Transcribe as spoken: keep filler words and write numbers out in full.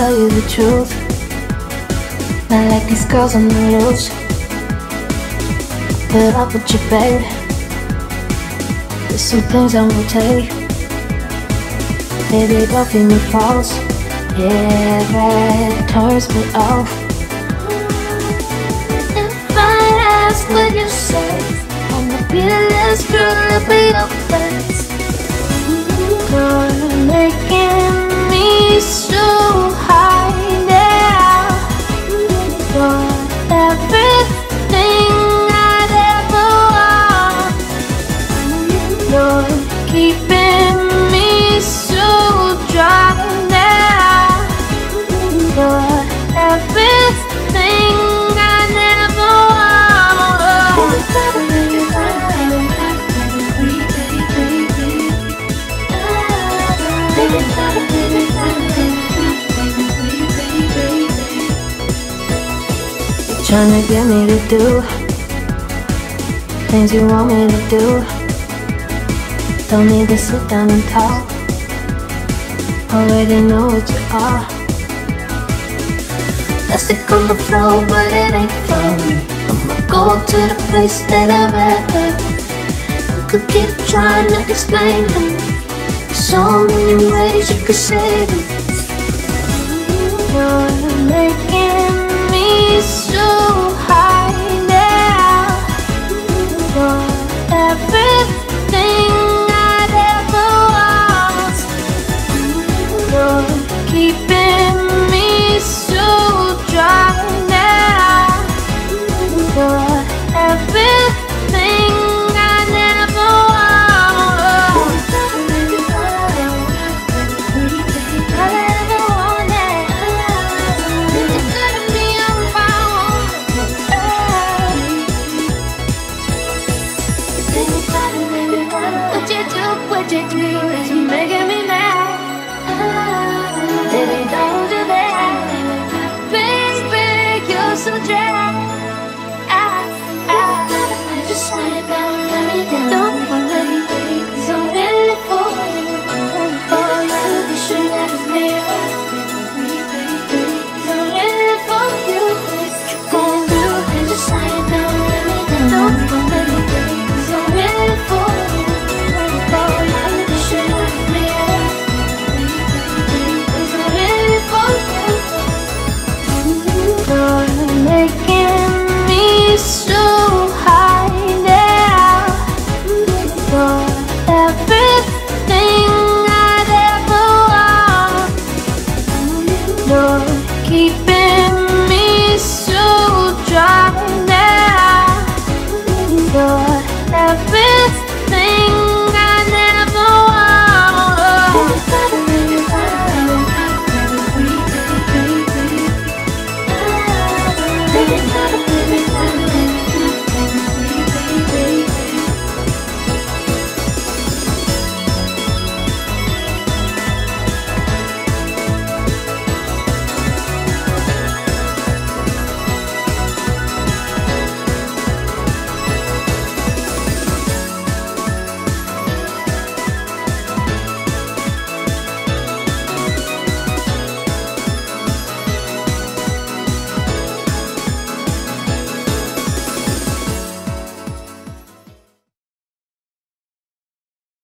tell you the truth, not like these girls on the loose. But I'll put you back. There's some things I won't take. Baby, don't feel me false. Yeah, that turns me off. If I ask what you say, I'm the fearless girl of your face. You're making me so high now. You're everything I'd ever want. You're keeping me so dry now. You're everything I'd ever want. Trying to get me to do things you want me to do. Don't need to sit down and talk. Already know what you are. I stick on the floor, but it ain't for me. I'ma go to the place that I've ever. You could keep trying to explain it. So many ways you could say it. You're making